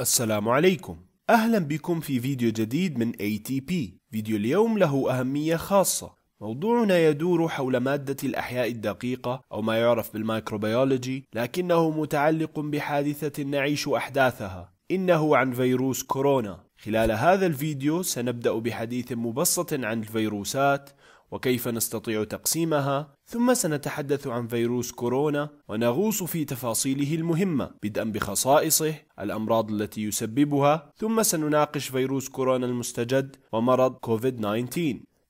السلام عليكم، أهلا بكم في فيديو جديد من ATP. فيديو اليوم له أهمية خاصة. موضوعنا يدور حول مادة الأحياء الدقيقة أو ما يعرف بالميكروبيولوجي، لكنه متعلق بحادثة نعيش أحداثها، إنه عن فيروس كورونا. خلال هذا الفيديو سنبدأ بحديث مبسط عن الفيروسات وكيف نستطيع تقسيمها، ثم سنتحدث عن فيروس كورونا ونغوص في تفاصيله المهمة بدءا بخصائصه، الأمراض التي يسببها، ثم سنناقش فيروس كورونا المستجد ومرض كوفيد-19،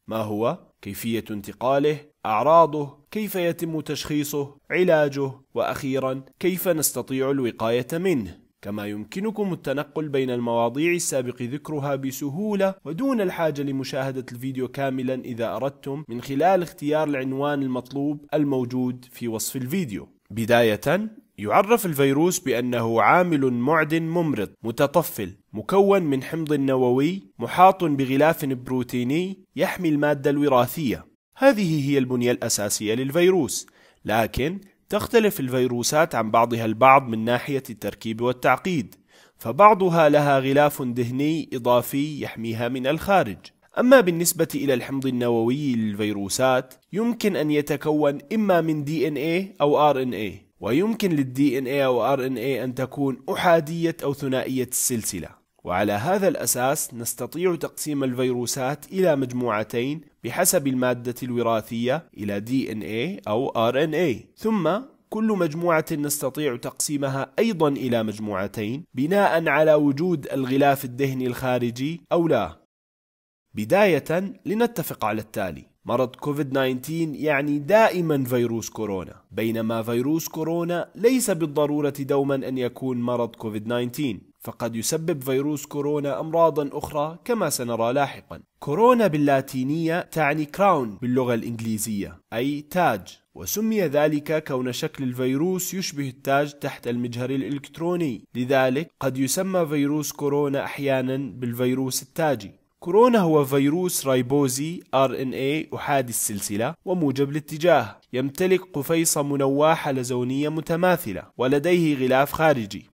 ما هو؟ كيفية انتقاله؟ أعراضه؟ كيف يتم تشخيصه؟ علاجه؟ وأخيرا كيف نستطيع الوقاية منه؟ كما يمكنكم التنقل بين المواضيع السابق ذكرها بسهولة ودون الحاجة لمشاهدة الفيديو كاملا إذا أردتم، من خلال اختيار العنوان المطلوب الموجود في وصف الفيديو. بداية، يعرف الفيروس بأنه عامل معدن ممرض متطفل، مكون من حمض نووي محاط بغلاف بروتيني يحمي المادة الوراثية. هذه هي البنية الأساسية للفيروس، لكن تختلف الفيروسات عن بعضها البعض من ناحية التركيب والتعقيد، فبعضها لها غلاف دهني إضافي يحميها من الخارج. أما بالنسبة إلى الحمض النووي للفيروسات، يمكن أن يتكون إما من DNA أو RNA، ويمكن للDNA أو RNA أن تكون أحادية أو ثنائية السلسلة. وعلى هذا الأساس نستطيع تقسيم الفيروسات إلى مجموعتين بحسب المادة الوراثية إلى DNA أو RNA، ثم كل مجموعة نستطيع تقسيمها أيضا إلى مجموعتين بناء على وجود الغلاف الدهني الخارجي أو لا. بداية، لنتفق على التالي: مرض كوفيد-19 يعني دائما فيروس كورونا، بينما فيروس كورونا ليس بالضرورة دوما أن يكون مرض كوفيد-19، فقد يسبب فيروس كورونا أمراضا أخرى كما سنرى لاحقا. كورونا باللاتينية تعني كراون باللغة الإنجليزية، أي تاج، وسمي ذلك كون شكل الفيروس يشبه التاج تحت المجهر الإلكتروني، لذلك قد يسمى فيروس كورونا أحيانا بالفيروس التاجي. كورونا هو فيروس ريبوزي RNA أحادي السلسلة وموجب الاتجاه، يمتلك قفيص منواة حلزونية متماثلة، ولديه غلاف خارجي.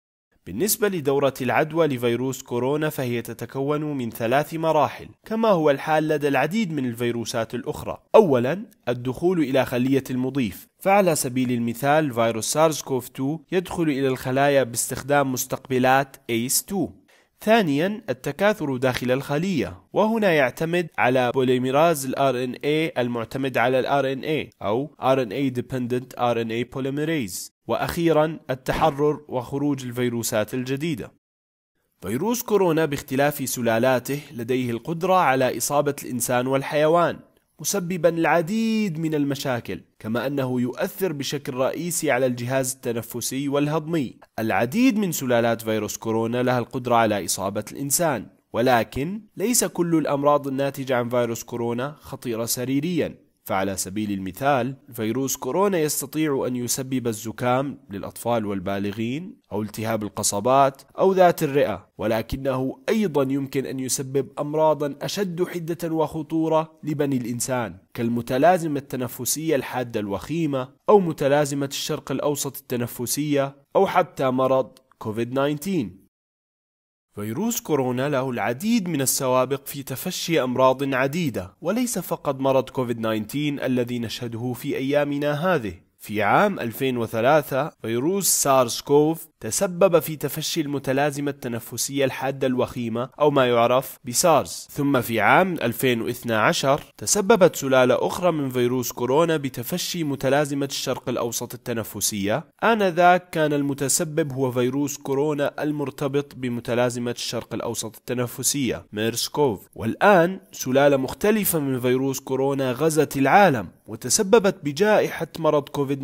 بالنسبة لدورة العدوى لفيروس كورونا فهي تتكون من 3 مراحل كما هو الحال لدى العديد من الفيروسات الأخرى. أولا، الدخول إلى خلية المضيف، فعلى سبيل المثال فيروس سارس كوف 2 يدخل إلى الخلايا باستخدام مستقبلات ACE2. ثانيا، التكاثر داخل الخلية، وهنا يعتمد على بوليميراز RNA المعتمد على RNA أو RNA-dependent RNA polymerase. وأخيرا، التحرر وخروج الفيروسات الجديدة. فيروس كورونا باختلاف سلالاته لديه القدرة على إصابة الإنسان والحيوان، مسببا العديد من المشاكل، كما أنه يؤثر بشكل رئيسي على الجهاز التنفسي والهضمي. العديد من سلالات فيروس كورونا لها القدرة على إصابة الإنسان، ولكن ليس كل الأمراض الناتجة عن فيروس كورونا خطيرة سريريا، فعلى سبيل المثال فيروس كورونا يستطيع أن يسبب الزكام للأطفال والبالغين، أو التهاب القصبات، أو ذات الرئة، ولكنه أيضا يمكن أن يسبب أمراضا أشد حدة وخطورة لبني الإنسان، كالمتلازمة التنفسية الحادة الوخيمة، أو متلازمة الشرق الأوسط التنفسية، أو حتى مرض كوفيد-19. فيروس كورونا له العديد من السوابق في تفشي أمراض عديدة، وليس فقط مرض كوفيد-19 الذي نشهده في أيامنا هذه. في عام 2003 فيروس سارس كوف تسبب في تفشي المتلازمة التنفسية الحادة الوخيمة أو ما يعرف بسارس، ثم في عام 2012 تسببت سلالة أخرى من فيروس كورونا بتفشي متلازمة الشرق الأوسط التنفسية. آنذاك كان المتسبب هو فيروس كورونا المرتبط بمتلازمة الشرق الأوسط التنفسية ميرس كوف، والآن سلالة مختلفة من فيروس كورونا غزت العالم وتسببت بجائحة مرض كوفيد-19،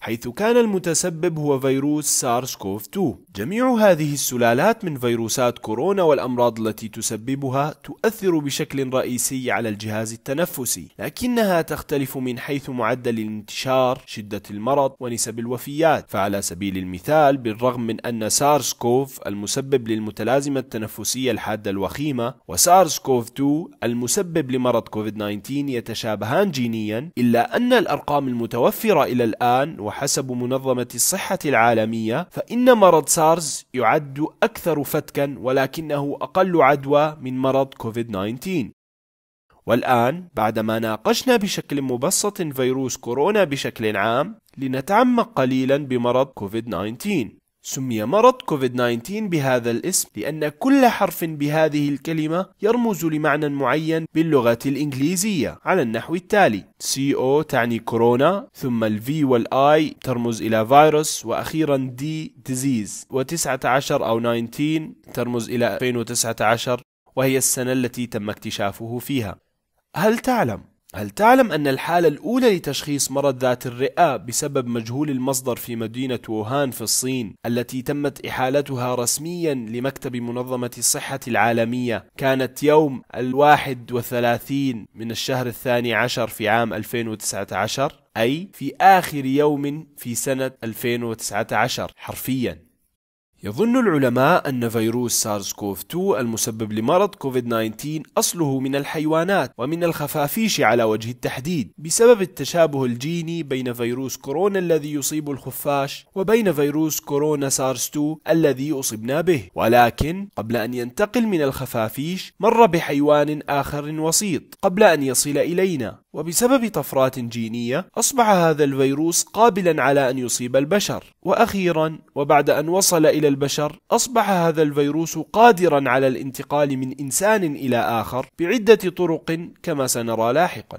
حيث كان المتسبب هو فيروس سارس كوف 2. جميع هذه السلالات من فيروسات كورونا والأمراض التي تسببها تؤثر بشكل رئيسي على الجهاز التنفسي، لكنها تختلف من حيث معدل الانتشار، شدة المرض، ونسب الوفيات. فعلى سبيل المثال، بالرغم من أن سارس كوف المسبب للمتلازمة التنفسية الحادة الوخيمة وسارس كوف 2 المسبب لمرض كوفيد-19 يتشابهان جينيا، إلا أن الأرقام المتوفرة إلى الآن وحسب منظمة الصحة العالمية فإن مرض سارس يعد أكثر فتكا ولكنه أقل عدوى من مرض كوفيد-19. والآن بعدما ناقشنا بشكل مبسط فيروس كورونا بشكل عام لنتعمق قليلا بمرض كوفيد-19. سمي مرض كوفيد-19 بهذا الاسم لأن كل حرف بهذه الكلمة يرمز لمعنى معين باللغة الإنجليزية على النحو التالي: CO تعني كورونا، ثم ال V والI ترمز إلى فيروس، وأخيرا D disease، و19 أو 19 ترمز إلى 2019 وهي السنة التي تم اكتشافه فيها. هل تعلم أن الحالة الأولى لتشخيص مرض ذات الرئة بسبب مجهول المصدر في مدينة ووهان في الصين التي تمت إحالتها رسميا لمكتب منظمة الصحة العالمية كانت يوم 31 من الشهر 12 في عام 2019، أي في آخر يوم في سنة 2019 حرفيا. يظن العلماء أن فيروس سارس كوف 2 المسبب لمرض كوفيد-19 أصله من الحيوانات ومن الخفافيش على وجه التحديد، بسبب التشابه الجيني بين فيروس كورونا الذي يصيب الخفاش وبين فيروس كورونا سارس 2 الذي أصبنا به، ولكن قبل أن ينتقل من الخفافيش مر بحيوان آخر وسيط قبل أن يصل إلينا، وبسبب طفرات جينية أصبح هذا الفيروس قابلا على أن يصيب البشر، وأخيرا وبعد أن وصل إلى البشر أصبح هذا الفيروس قادرا على الانتقال من إنسان إلى آخر بعدة طرق كما سنرى لاحقا.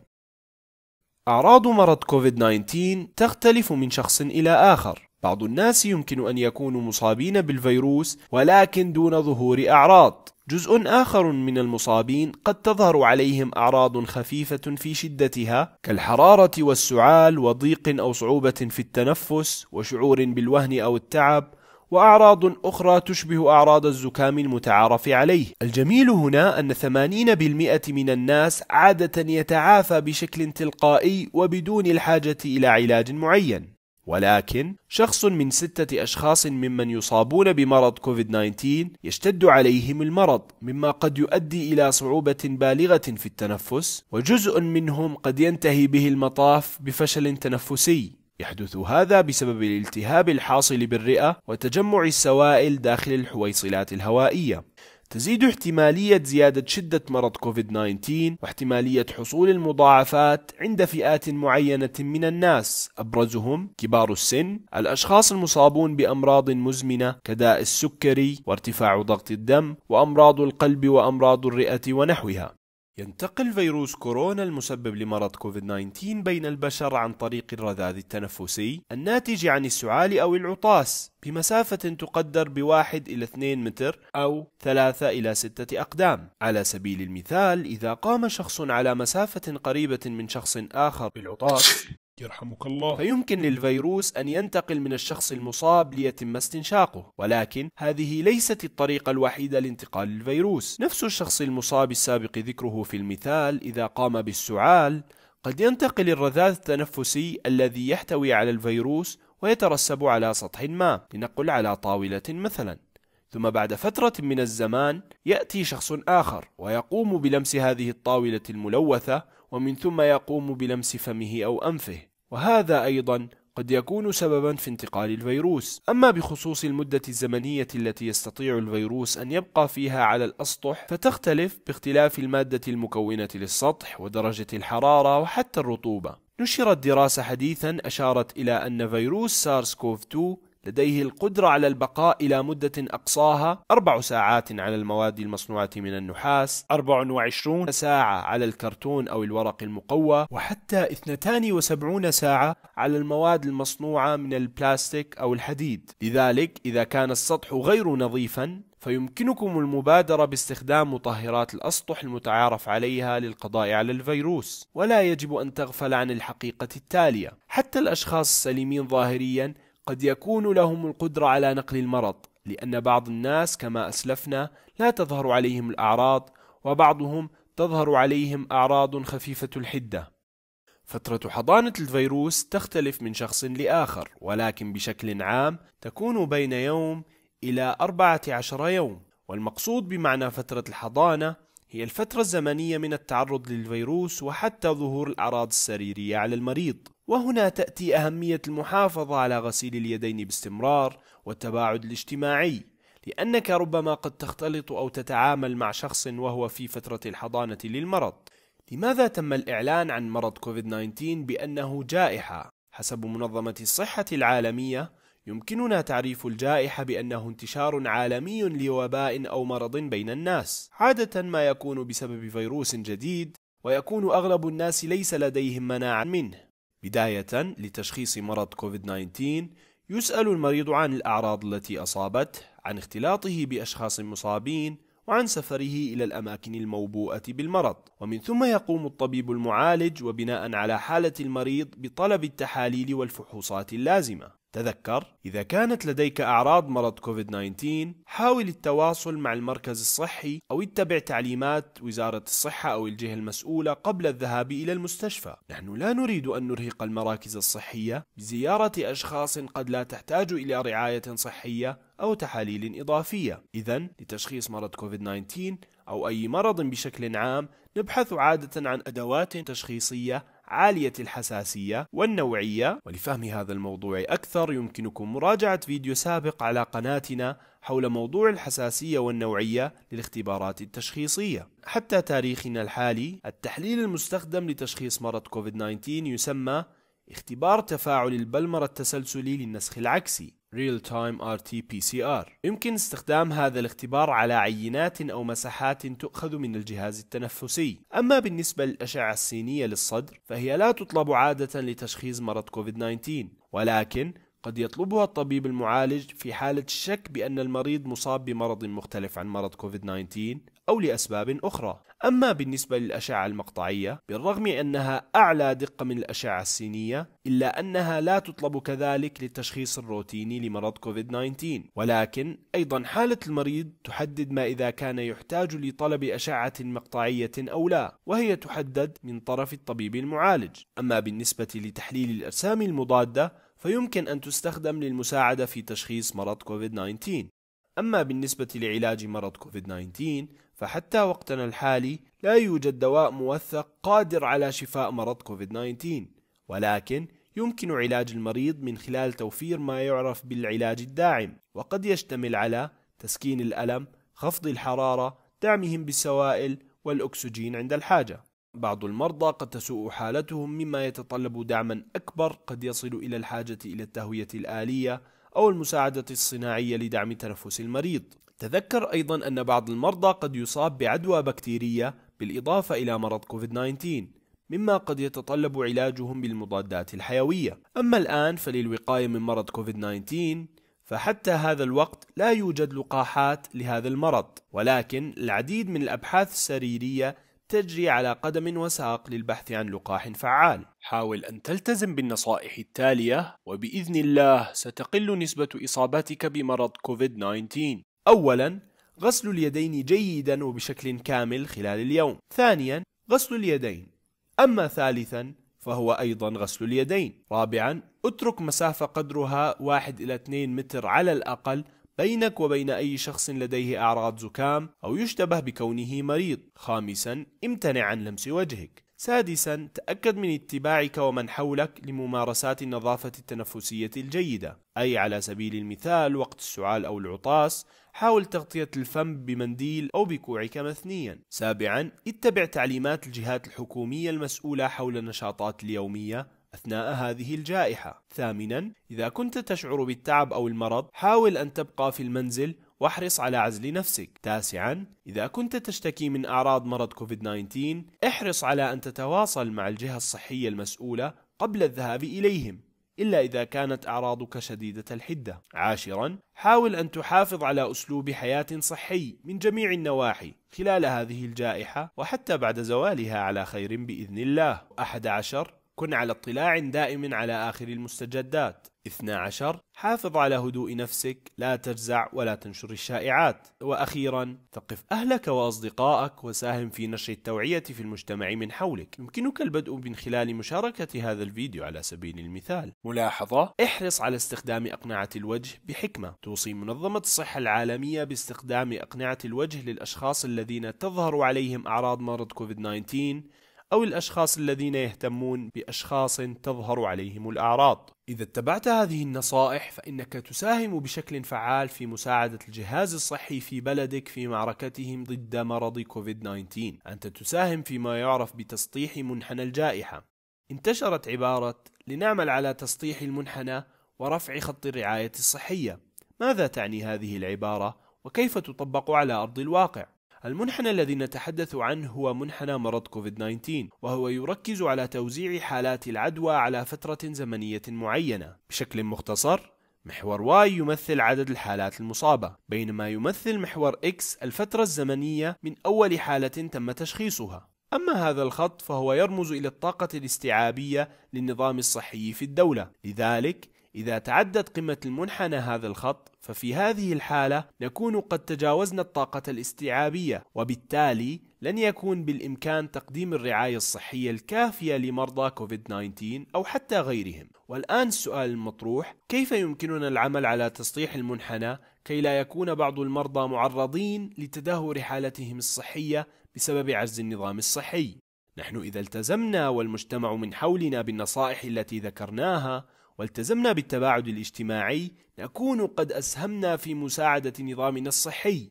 أعراض مرض كوفيد-19 تختلف من شخص إلى آخر، بعض الناس يمكن أن يكونوا مصابين بالفيروس ولكن دون ظهور أعراض، جزء آخر من المصابين قد تظهر عليهم أعراض خفيفة في شدتها كالحرارة والسعال وضيق أو صعوبة في التنفس وشعور بالوهن أو التعب، وأعراض أخرى تشبه أعراض الزكام المتعارف عليه. الجميل هنا أن 80% من الناس عادة يتعافى بشكل تلقائي وبدون الحاجة إلى علاج معين، ولكن شخص من 6 أشخاص ممن يصابون بمرض كوفيد-19 يشتد عليهم المرض مما قد يؤدي إلى صعوبة بالغة في التنفس، وجزء منهم قد ينتهي به المطاف بفشل تنفسي، يحدث هذا بسبب الالتهاب الحاصل بالرئة وتجمع السوائل داخل الحويصلات الهوائية. تزيد احتمالية زيادة شدة مرض كوفيد-19 واحتمالية حصول المضاعفات عند فئات معينة من الناس، أبرزهم كبار السن، الأشخاص المصابون بأمراض مزمنة كداء السكري وارتفاع ضغط الدم وأمراض القلب وأمراض الرئة ونحوها. ينتقل فيروس كورونا المسبب لمرض كوفيد-19 بين البشر عن طريق الرذاذ التنفسي الناتج عن السعال أو العطاس بمسافة تقدر ب1 إلى 2 متر أو 3 إلى 6 أقدام. على سبيل المثال، إذا قام شخص على مسافة قريبة من شخص آخر بالعطاس يرحمك الله، فيمكن للفيروس أن ينتقل من الشخص المصاب ليتم استنشاقه، ولكن هذه ليست الطريقة الوحيدة لانتقال الفيروس. نفس الشخص المصاب السابق ذكره في المثال إذا قام بالسعال قد ينتقل الرذاذ التنفسي الذي يحتوي على الفيروس ويترسب على سطح ما، لنقل على طاولة مثلا، ثم بعد فترة من الزمان يأتي شخص آخر ويقوم بلمس هذه الطاولة الملوثة، ومن ثم يقوم بلمس فمه أو أنفه، وهذا أيضا قد يكون سببا في انتقال الفيروس. أما بخصوص المدة الزمنية التي يستطيع الفيروس أن يبقى فيها على الأسطح فتختلف باختلاف المادة المكونة للسطح ودرجة الحرارة وحتى الرطوبة. نشرت دراسة حديثا أشارت إلى أن فيروس سارس كوف 2 لديه القدرة على البقاء إلى مدة أقصاها 4 ساعات على المواد المصنوعة من النحاس، 24 ساعة على الكرتون أو الورق المقوى، وحتى 72 ساعة على المواد المصنوعة من البلاستيك أو الحديد. لذلك إذا كان السطح غير نظيفا فيمكنكم المبادرة باستخدام مطهرات الأسطح المتعارف عليها للقضاء على الفيروس. ولا يجب أن تغفل عن الحقيقة التالية: حتى الأشخاص السليمين ظاهريا قد يكون لهم القدرة على نقل المرض، لأن بعض الناس كما أسلفنا لا تظهر عليهم الأعراض وبعضهم تظهر عليهم أعراض خفيفة الحدة. فترة حضانة الفيروس تختلف من شخص لآخر، ولكن بشكل عام تكون بين 1 إلى 14 يوم، والمقصود بمعنى فترة الحضانة هي الفترة الزمنية من التعرض للفيروس وحتى ظهور الأعراض السريرية على المريض، وهنا تأتي أهمية المحافظة على غسيل اليدين باستمرار والتباعد الاجتماعي، لأنك ربما قد تختلط أو تتعامل مع شخص وهو في فترة الحضانة للمرض. لماذا تم الإعلان عن مرض كوفيد-19 بأنه جائحة؟ حسب منظمة الصحة العالمية يمكننا تعريف الجائحة بأنه انتشار عالمي لوباء أو مرض بين الناس، عادة ما يكون بسبب فيروس جديد ويكون أغلب الناس ليس لديهم مناعة منه. بداية لتشخيص مرض كوفيد-19 يسأل المريض عن الأعراض التي أصابته، عن اختلاطه بأشخاص مصابين، وعن سفره إلى الأماكن الموبوءة بالمرض، ومن ثم يقوم الطبيب المعالج وبناء على حالة المريض بطلب التحاليل والفحوصات اللازمة. تذكر، إذا كانت لديك أعراض مرض كوفيد-19 حاول التواصل مع المركز الصحي أو اتبع تعليمات وزارة الصحة أو الجهة المسؤولة قبل الذهاب إلى المستشفى. نحن لا نريد أن نرهق المراكز الصحية بزيارة أشخاص قد لا تحتاج إلى رعاية صحية أو تحاليل إضافية. إذن لتشخيص مرض كوفيد-19 أو أي مرض بشكل عام نبحث عادة عن أدوات تشخيصية عالية الحساسية والنوعية. ولفهم هذا الموضوع أكثر يمكنكم مراجعة فيديو سابق على قناتنا حول موضوع الحساسية والنوعية للاختبارات التشخيصية. حتى تاريخنا الحالي التحليل المستخدم لتشخيص مرض كوفيد-19 يسمى اختبار تفاعل البلمر التسلسلي للنسخ العكسي Real-Time RT-PCR. يمكن استخدام هذا الاختبار على عينات أو مساحات تؤخذ من الجهاز التنفسي. أما بالنسبة للأشعة السينية للصدر فهي لا تطلب عادة لتشخيص مرض كوفيد-19، ولكن قد يطلبها الطبيب المعالج في حالة الشك بأن المريض مصاب بمرض مختلف عن مرض كوفيد-19 أو لأسباب أخرى. أما بالنسبة للأشعة المقطعية بالرغم أنها أعلى دقة من الأشعة السينية إلا أنها لا تطلب كذلك للتشخيص الروتيني لمرض كوفيد-19، ولكن أيضا حالة المريض تحدد ما إذا كان يحتاج لطلب أشعة مقطعية أو لا، وهي تحدد من طرف الطبيب المعالج. أما بالنسبة لتحليل الأجسام المضادة فيمكن أن تستخدم للمساعدة في تشخيص مرض كوفيد-19. أما بالنسبة لعلاج مرض كوفيد-19 فحتى وقتنا الحالي لا يوجد دواء موثق قادر على شفاء مرض كوفيد-19، ولكن يمكن علاج المريض من خلال توفير ما يعرف بالعلاج الداعم، وقد يشتمل على تسكين الألم، خفض الحرارة، دعمهم بالسوائل والأكسجين عند الحاجة. بعض المرضى قد تسوء حالتهم مما يتطلب دعما أكبر قد يصل إلى الحاجة إلى التهوية الآلية أو المساعدة الصناعية لدعم تنفس المريض. تذكر أيضا أن بعض المرضى قد يصاب بعدوى بكتيرية بالإضافة إلى مرض كوفيد-19 مما قد يتطلب علاجهم بالمضادات الحيوية. أما الآن فللوقاية من مرض كوفيد-19 فحتى هذا الوقت لا يوجد لقاحات لهذا المرض، ولكن العديد من الأبحاث السريرية تجري على قدم وساق للبحث عن لقاح فعال. حاول أن تلتزم بالنصائح التالية وبإذن الله ستقل نسبة إصابتك بمرض كوفيد-19. أولاً، غسل اليدين جيداً وبشكل كامل خلال اليوم. ثانياً، غسل اليدين. أما ثالثاً فهو أيضاً غسل اليدين. رابعاً، اترك مسافة قدرها 1 إلى 2 متر على الأقل بينك وبين أي شخص لديه أعراض زكام أو يشتبه بكونه مريض. خامساً، امتنع عن لمس وجهك. سادساً، تأكد من اتباعك ومن حولك لممارسات النظافة التنفسية الجيدة، أي على سبيل المثال وقت السعال أو العطاس حاول تغطية الفم بمنديل أو بكوعك مثنياً. سابعاً، اتبع تعليمات الجهات الحكومية المسؤولة حول النشاطات اليومية أثناء هذه الجائحة. ثامناً، إذا كنت تشعر بالتعب أو المرض حاول أن تبقى في المنزل واحرص على عزل نفسك. تاسعاً، إذا كنت تشتكي من أعراض مرض كوفيد-19 احرص على أن تتواصل مع الجهة الصحية المسؤولة قبل الذهاب إليهم إلا إذا كانت أعراضك شديدة الحدة. عاشراً، حاول أن تحافظ على أسلوب حياة صحي من جميع النواحي خلال هذه الجائحة وحتى بعد زوالها على خير بإذن الله. 11، كن على اطلاع دائم على آخر المستجدات. 12، حافظ على هدوء نفسك، لا تجزع ولا تنشر الشائعات. وأخيرا، ثقف أهلك وأصدقائك وساهم في نشر التوعية في المجتمع من حولك. يمكنك البدء من خلال مشاركة هذا الفيديو على سبيل المثال. ملاحظة، احرص على استخدام أقنعة الوجه بحكمة. توصي منظمة الصحة العالمية باستخدام أقنعة الوجه للأشخاص الذين تظهر عليهم أعراض مرض كوفيد-19 أو الأشخاص الذين يهتمون بأشخاص تظهر عليهم الأعراض. إذا اتبعت هذه النصائح فإنك تساهم بشكل فعال في مساعدة الجهاز الصحي في بلدك في معركتهم ضد مرض كوفيد-19. أنت تساهم فيما يعرف بتسطيح منحنى الجائحة. انتشرت عبارة لنعمل على تسطيح المنحنى ورفع خط الرعاية الصحية. ماذا تعني هذه العبارة وكيف تطبق على أرض الواقع؟ المنحنى الذي نتحدث عنه هو منحنى مرض كوفيد-19، وهو يركز على توزيع حالات العدوى على فترة زمنية معينة. بشكل مختصر، محور واي يمثل عدد الحالات المصابة، بينما يمثل محور اكس الفترة الزمنية من أول حالة تم تشخيصها. أما هذا الخط فهو يرمز إلى الطاقة الاستيعابية للنظام الصحي في الدولة، لذلك إذا تعدت قمة المنحنى هذا الخط ففي هذه الحالة نكون قد تجاوزنا الطاقة الاستيعابية، وبالتالي لن يكون بالإمكان تقديم الرعاية الصحية الكافية لمرضى كوفيد-19 أو حتى غيرهم. والآن السؤال المطروح، كيف يمكننا العمل على تسطيح المنحنى كي لا يكون بعض المرضى معرضين لتدهور حالتهم الصحية بسبب عجز النظام الصحي؟ نحن إذا التزمنا والمجتمع من حولنا بالنصائح التي ذكرناها والتزمنا بالتباعد الاجتماعي نكون قد أسهمنا في مساعدة نظامنا الصحي،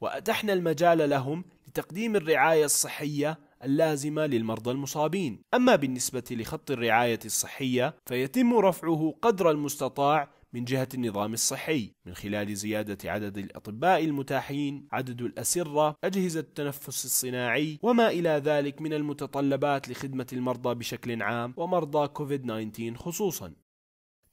وأتحنا المجال لهم لتقديم الرعاية الصحية اللازمة للمرضى المصابين. أما بالنسبة لخط الرعاية الصحية فيتم رفعه قدر المستطاع من جهة النظام الصحي من خلال زيادة عدد الأطباء المتاحين، عدد الأسرة، أجهزة التنفس الصناعي، وما إلى ذلك من المتطلبات لخدمة المرضى بشكل عام ومرضى كوفيد-19 خصوصاً.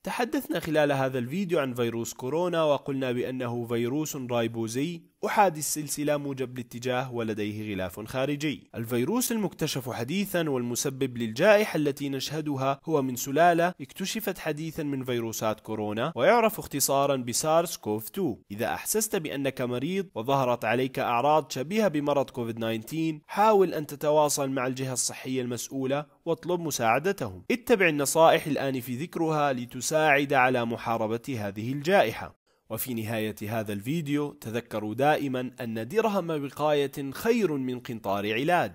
تحدثنا خلال هذا الفيديو عن فيروس كورونا وقلنا بأنه فيروس رايبوزي أحادي السلسلة موجب الاتجاه ولديه غلاف خارجي. الفيروس المكتشف حديثا والمسبب للجائحة التي نشهدها هو من سلالة اكتشفت حديثا من فيروسات كورونا ويعرف اختصارا بسارس كوف 2. إذا أحسست بأنك مريض وظهرت عليك أعراض شبيهة بمرض كوفيد-19 حاول أن تتواصل مع الجهة الصحية المسؤولة واطلب مساعدتهم. اتبع النصائح الآن في ذكرها لتساعد على محاربة هذه الجائحة. وفي نهاية هذا الفيديو تذكروا دائما أن درهم وقاية خير من قنطار علاج.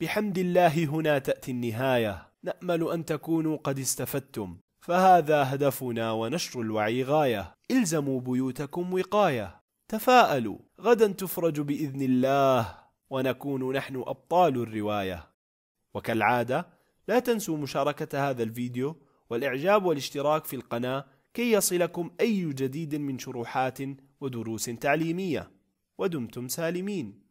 بحمد الله هنا تأتي النهاية، نأمل أن تكونوا قد استفدتم، فهذا هدفنا ونشر الوعي غاية. إلزموا بيوتكم وقاية، تفاءلوا غدا تفرج بإذن الله ونكون نحن أبطال الرواية. وكالعادة لا تنسوا مشاركة هذا الفيديو والإعجاب والاشتراك في القناة كي يصلكم أي جديد من شروحات ودروس تعليمية، ودمتم سالمين.